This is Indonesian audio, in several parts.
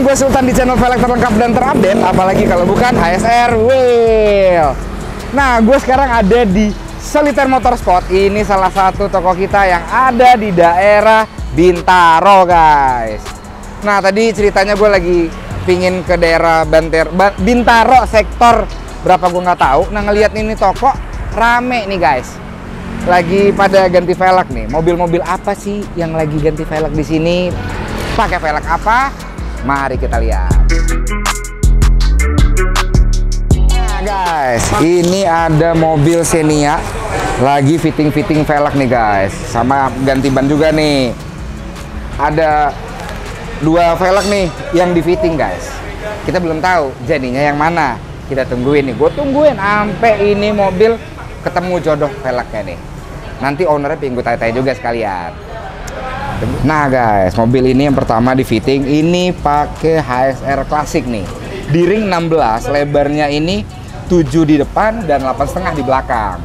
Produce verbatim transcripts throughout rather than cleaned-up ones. Kapan gue Sultan di channel velg terlengkap dan terupdate, apalagi kalau bukan H S R Wheel. Nah, gue sekarang ada di Solitaire Motorsport. Ini salah satu toko kita yang ada di daerah Bintaro, guys. Nah, tadi ceritanya gue lagi pingin ke daerah Banter, Bintaro sektor berapa gue nggak tahu. Nah, ngeliat ini toko rame nih, guys. Lagi pada ganti velg nih. Mobil-mobil apa sih yang lagi ganti velg di sini? Pakai velg apa? Mari kita lihat. Nah, guys, ini ada mobil Xenia lagi fitting-fitting velg nih, guys. Sama ganti ban juga nih. Ada dua velg nih yang di fitting, guys. Kita belum tahu jadinya yang mana. Kita tungguin nih. Gue tungguin sampai ini mobil ketemu jodoh velgnya nih. Nanti ownernya pingin gue tanya-tanya juga sekalian. Nah, guys, mobil ini yang pertama di fitting ini pakai H S R klasik nih. Di ring enam belas, lebarnya ini tujuh di depan dan delapan koma lima di belakang.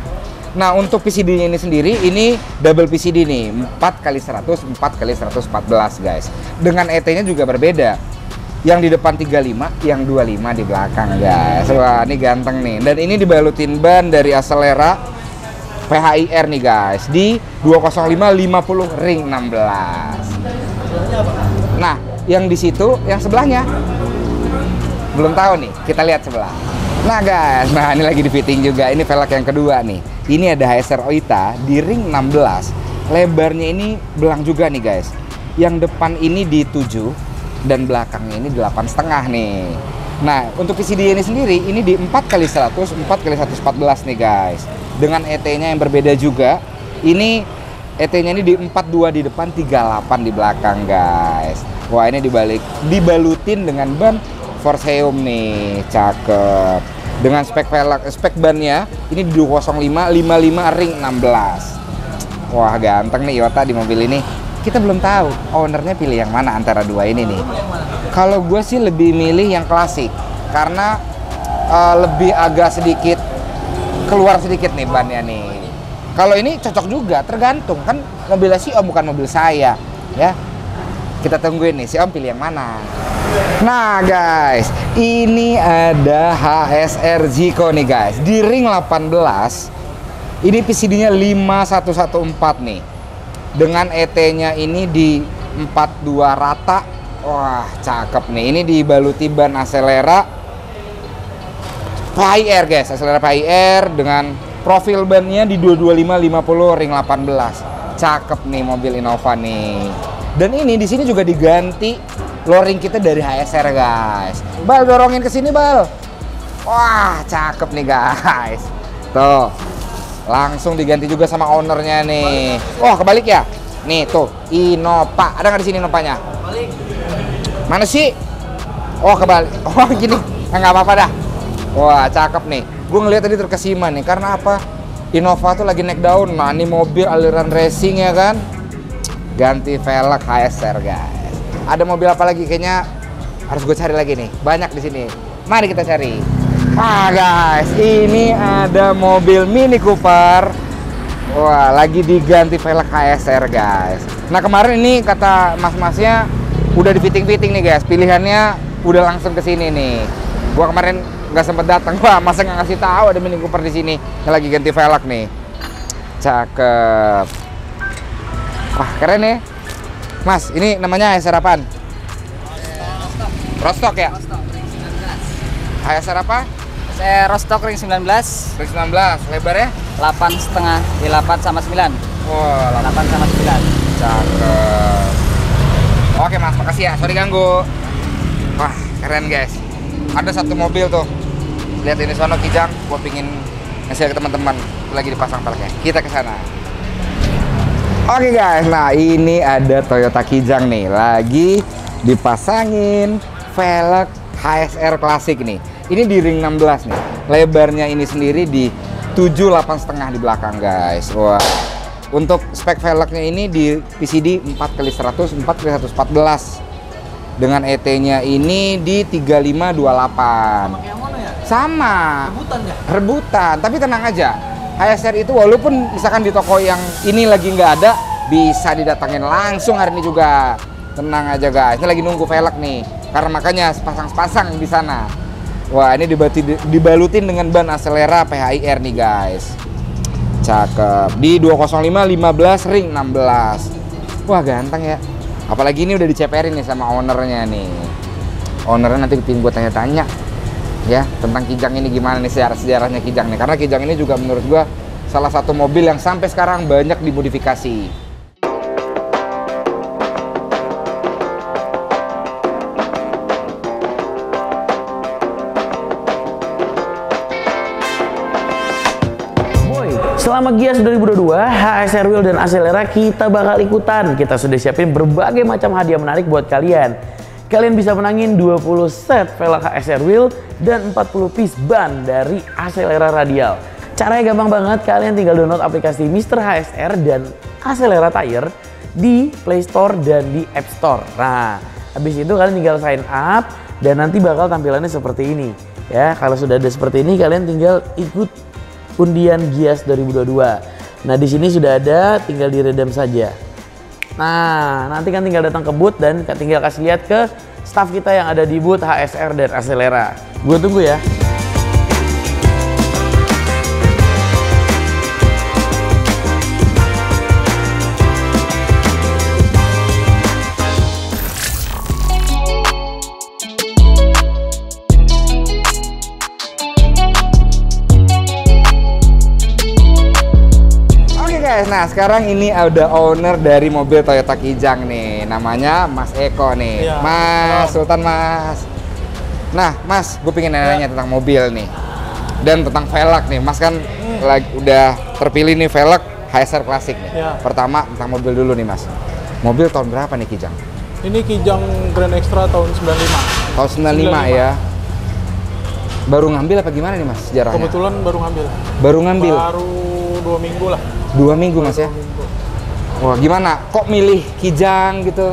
Nah, untuk P C D-nya ini sendiri, ini double P C D nih, empat kali seratus, empat kali seratus empat belas, guys. Dengan E T-nya juga berbeda. Yang di depan tiga puluh lima, yang dua puluh lima di belakang, guys. Wah, ini ganteng nih. Dan ini dibalutin ban dari Acelera P H I R nih, guys. Di dua nol lima lima puluh ring enam belas. Nah, yang di situ, yang sebelahnya belum tahu nih. Kita lihat sebelah. Nah, guys, nah ini lagi di fitting juga. Ini velg yang kedua nih. Ini ada H S R Oita di ring enam belas. Lebarnya ini belang juga nih, guys. Yang depan ini di tujuh dan belakangnya ini delapan setengah nih. Nah, untuk P C D ini sendiri ini di empat kali seratus, empat kali seratus empat belas nih, guys. Dengan E T-nya yang berbeda juga. Ini E T-nya ini di empat puluh dua di depan, tiga puluh delapan di belakang, guys. Wah, ini dibalik dibalutin dengan ban Forseum nih. Cakep. Dengan spek velg, spek bannya ini di dua nol lima, lima puluh lima ring enam belas. Wah, ganteng nih Yota di mobil ini. Kita belum tahu ownernya pilih yang mana antara dua ini nih. Kalau gue sih lebih milih yang klasik karena uh, lebih agak sedikit keluar sedikit nih bannya nih. Kalau ini cocok juga, tergantung kan mobilnya si Om, bukan mobil saya ya. Kita tungguin nih si Om pilih yang mana. Nah, guys, ini ada H S R Zico nih, guys, di ring delapan belas. Ini P C D-nya lima satu satu empat nih. Dengan E T-nya ini di empat puluh dua rata. Wah, cakep nih. Ini dibaluti ban Acelera P H I R, guys. Acelera P H I R dengan profil bannya di dua dua lima lima nol ring delapan belas. Cakep nih mobil Innova nih. Dan ini di sini juga diganti loring kita dari H S R, guys. Bal, dorongin ke sini, Bal. Wah, cakep nih, guys. Tuh. Langsung diganti juga sama ownernya nih. Oh, kebalik ya? Nih tuh, Innova. Ada nggak di sini Innova-nya? Kebalik. Mana sih? Oh, kebalik. Oh, gini. Nggak apa-apa dah. Wah, cakep nih. Gue ngeliat tadi terkesima nih. Karena apa? Innova tuh lagi naik daun. Nah, ini mobil aliran racing ya kan? Ganti velg H S R, guys. Ada mobil apa lagi? Kayaknya harus gue cari lagi nih. Banyak di sini. Mari kita cari. Ah, guys, ini ada mobil Mini Cooper. Wah, lagi diganti velg H S R, guys. Nah, kemarin ini kata mas-masnya udah di fitting-fitting nih, guys. Pilihannya udah langsung ke sini nih. Gua kemarin nggak sempet datang, wah, masa nggak ngasih tahu ada Mini Cooper di sini yang lagi ganti velg nih. Cakep. Wah, keren ya, Mas. Ini namanya H S R apaan? Rostock ya? H S R apa? Saya Rostock ring sembilan belas. Ring sembilan belas, lebarnya? delapan koma lima di delapan sama sembilan. Wah, wow, delapan sama sembilan. Cakep. Oke, Mas, makasih ya, sorry ganggu. Wah, keren, guys. Ada satu mobil tuh. Lihat ini sono Kijang, gua pingin ngasih ke teman-teman lagi dipasang velgnya. Kita ke sana. Oke, guys. Nah, ini ada Toyota Kijang nih, lagi dipasangin velg H S R klasik nih. Ini di ring enam belas nih. Lebarnya ini sendiri di tujuh delapan koma lima di belakang, guys. Wah. Untuk spek velgnya ini di P C D empat kali seratus, empat kali seratus empat belas. Dengan E T-nya ini di tiga puluh lima dua puluh delapan. Sama. Rebutan ya? Rebutan, tapi tenang aja. H S R itu walaupun misalkan di toko yang ini lagi nggak ada, bisa didatangin langsung hari ini juga. Tenang aja, guys. Ini lagi nunggu velg nih. Karena makanya sepasang-sepasang di sana. Wah, ini dibalutin dengan ban Acelera P H I R nih guys. Cakep. Di dua nol lima, lima belas, ring enam belas. Wah, ganteng ya. Apalagi ini udah diceperin nih sama ownernya nih. Ownernya nanti bikin gue tanya-tanya ya tentang Kijang ini, gimana nih sejarah-sejarahnya Kijang nih. Karena Kijang ini juga menurut gue salah satu mobil yang sampai sekarang banyak dimodifikasi. Selama Gias dua ribu dua puluh dua, H S R Wheel dan Acelera kita bakal ikutan. Kita sudah siapin berbagai macam hadiah menarik buat kalian. Kalian bisa menangin dua puluh set velg H S R Wheel dan empat puluh piece ban dari Acelera Radial. Caranya gampang banget, kalian tinggal download aplikasi Mister H S R dan Acelera Tire di Play Store dan di App Store. Nah, habis itu kalian tinggal sign up dan nanti bakal tampilannya seperti ini. Ya, kalau sudah ada seperti ini, kalian tinggal ikut undian Gias dua ribu dua puluh dua. Nah, di sini sudah ada, tinggal diredam saja. Nah, nanti kan tinggal datang ke booth dan tinggal kasih lihat ke staff kita yang ada di booth H S R dan Acelera. Gue tunggu ya. Nah, sekarang ini ada owner dari mobil Toyota Kijang nih, namanya Mas Eko nih. Ya, Mas, ya. Sultan Mas. Nah, Mas, gue pengen nanya ya. tentang mobil nih dan tentang velg nih. Mas kan hmm. lagi, udah terpilih nih velg H S R klasik nih. Ya. Pertama tentang mobil dulu nih, Mas. Mobil tahun berapa nih Kijang? Ini Kijang Grand Extra tahun sembilan lima. Tahun sembilan lima, sembilan lima ya. Baru ngambil apa gimana nih, Mas, sejarahnya? Kebetulan baru ngambil. Baru ngambil. Baru dua minggu lah. Dua minggu mas ya? Minggu. Wah, gimana? Kok milih Kijang gitu?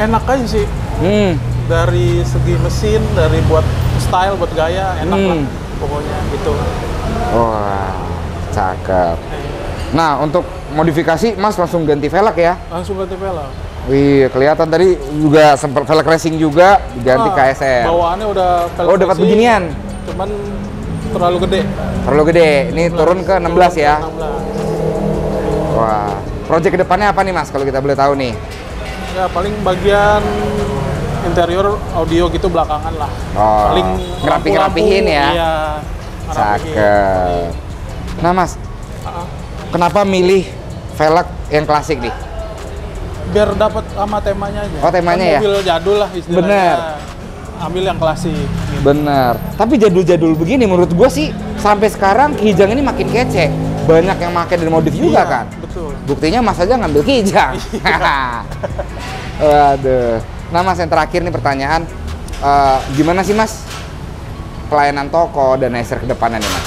Enak aja sih. Hmm. Dari segi mesin, dari buat style, buat gaya, enak hmm. lah. Pokoknya gitu. Wah, cakep. Nah, untuk modifikasi mas langsung ganti velg ya? Langsung ganti velg. Wih, kelihatan tadi juga sempat velg racing juga, diganti nah, K S R. Bawaannya udah velg. Oh, dapat beginian? Cuman terlalu gede. Terlalu gede. Ini enam belas. Turun ke enam belas ya. enam belas. Wah, proyek kedepannya apa nih Mas? Kalau kita boleh tahu nih. Ya paling bagian interior audio gitu belakangan lah. Oh, paling ngerapi-ngerapihin ya. Iya. Cakep. Nah Mas, uh-huh. kenapa milih velg yang klasik nih? Biar dapat sama temanya aja. Oh temanya kan ya. Mobil jadul lah istilahnya. Bener. Ambil yang klasik gitu. Bener, tapi jadul-jadul begini menurut gue sih sampai sekarang Kijang ini makin kece, banyak yang pakai dan modif iya, juga kan. Betul. Buktinya mas aja ngambil Kijang. Waduh. Nah mas, yang terakhir nih pertanyaan, uh, gimana sih mas pelayanan toko dan H S R kedepannya nih mas?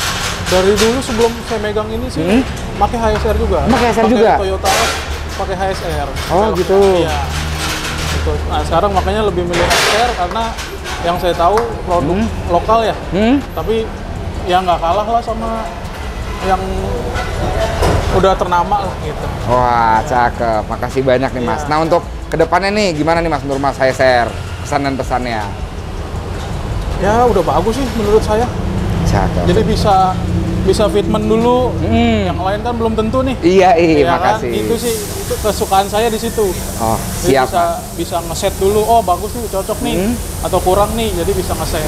Dari dulu sebelum saya megang ini sih hmm? pakai H S R juga. Pakai H S R pake juga. Toyota pakai H S R. Oh Velg. Gitu. Iya. Nah sekarang makanya lebih milih H S R karena yang saya tahu produk hmm. lokal ya, hmm. tapi ya nggak kalah lah sama yang udah ternama lah gitu. Wah cakep, makasih banyak nih mas. Ya. Nah untuk kedepannya nih gimana nih mas menurut mas H S R, kesan dan pesannya? Ya udah bagus sih menurut saya. Cakep. Jadi bisa bisa fitment dulu, hmm. yang lain kan belum tentu nih. Iya iya, ya, makasih. Kan? Itu sih itu kesukaan saya di situ. Oh siap. Jadi bisa bisa ngeset dulu. Oh bagus nih, cocok nih, hmm. atau kurang nih, jadi bisa ngeset.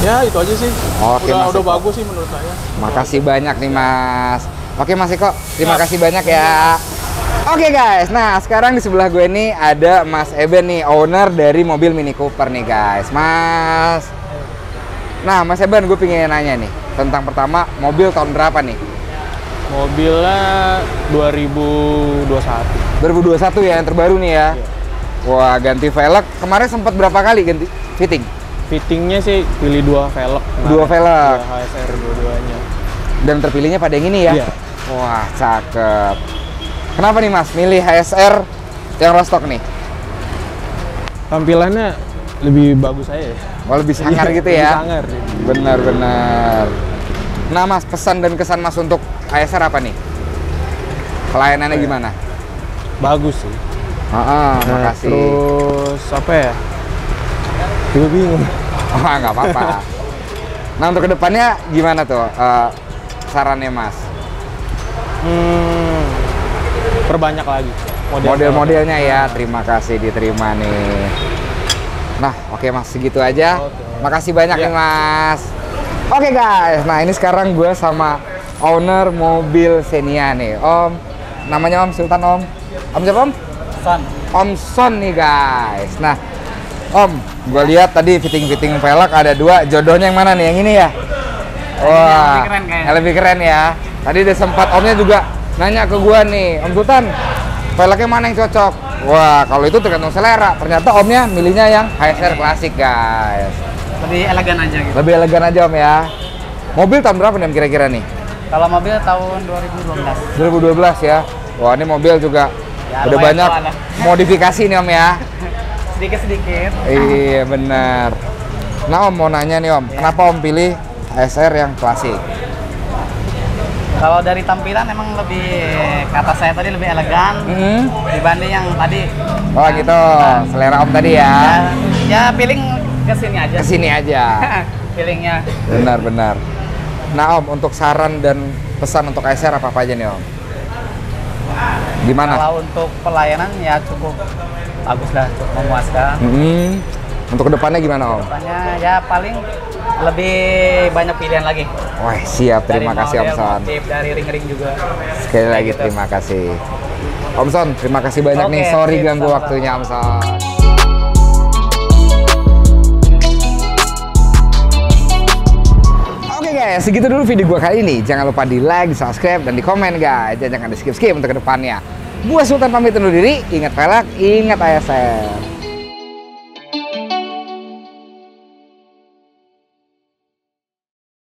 Ya itu aja sih. Oke, udah, udah bagus sih menurut saya. Makasih banyak nih mas. Oke mas Eko, terima ya. kasih banyak ya. Oke guys, nah sekarang di sebelah gue ini ada Mas Eben nih, owner dari mobil Mini Cooper nih guys, mas. Nah Mas Eben, gue pengen nanya nih tentang pertama mobil tahun berapa nih? Mobilnya dua ribu dua puluh satu. dua ribu dua puluh satu ya yang terbaru nih ya. Iya. Wah ganti velg. Kemarin sempat berapa kali ganti fitting? Fittingnya sih pilih dua velg. Dua velg. Dua H S R dua-duanya. Dan terpilihnya pada yang ini ya? Iya. Wah cakep. Kenapa nih Mas milih H S R yang Rostock nih? Tampilannya lebih bagus aja. Oh, lebih sangar iya, gitu ya? Sangar. Benar-benar. Nah mas, pesan dan kesan mas untuk H S R apa nih? Pelayanannya oh, ya. gimana? Bagus sih. Ah, nah, makasih. Terus apa ya? Gue bingung. Ah, nggak apa-apa. Nah, untuk kedepannya gimana tuh uh, sarannya Mas? Hmm, perbanyak lagi model-modelnya ya. Terima kasih diterima nih. Nah, oke okay, Mas, segitu aja. Okay. Makasih banyak yeah. nih Mas. Oke okay, guys, nah ini sekarang gue sama owner mobil Xenia nih, Om. Namanya Om Sultan Om. Om siapa Om? Son. Om Son nih guys. Nah, Om, gue lihat tadi fitting-fitting velg ada dua. Jodohnya yang mana nih? Yang ini ya? Wah, yang lebih keren, yang lebih keren ya. Tadi udah sempat Omnya juga nanya ke gue nih, Om Sultan, velgnya mana yang cocok? Wah, kalau itu tergantung selera. Ternyata Omnya milihnya yang H S R klasik guys. Lebih elegan aja gitu. Lebih elegan aja Om ya. Mobil tahun berapa nih Om kira-kira nih? Kalau mobil tahun dua ribu dua belas. dua ribu dua belas ya. Wah, ini mobil juga ya, udah banyak modifikasi nih Om ya. Sedikit-sedikit. Iya benar. Nah Om mau nanya nih Om, ya. Kenapa Om pilih H S R yang klasik? Kalau dari tampilan emang lebih, kata saya tadi lebih elegan hmm. dibanding yang tadi. Oh nah, gitu, nah, selera Om tadi ya. Ya, ya feeling kesini aja. Kesini sih. aja. Feelingnya. Benar-benar. Nah Om, untuk saran dan pesan untuk H S R apa-apa aja nih Om? Gimana? Kalau untuk pelayanan ya cukup bagus lah, cukup memuaskan. Mm-hmm. Untuk kedepannya gimana Om? Kedepannya ya paling lebih banyak pilihan lagi. Wah siap, terima dari kasih Om Son. Dari ring-ring juga. Sekali nah, lagi gitu. Terima kasih Om Son, terima kasih banyak okay, nih. Sorry sip, ganggu sama waktunya Om Son. Guys, segitu dulu video gua kali ini. Jangan lupa di like, di subscribe, dan di komen guys. Dan jangan di skip-skip untuk kedepannya. Gua Sultan pamit undur diri. Ingat velg, ingat A S R.